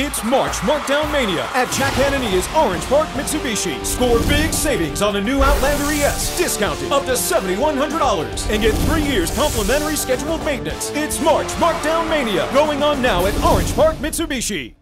It's March Markdown Mania at Jack Hanania's Orange Park Mitsubishi. Score big savings on a new Outlander ES, discounted up to $7,100, and get 3 years complimentary scheduled maintenance. It's March Markdown Mania, going on now at Orange Park Mitsubishi.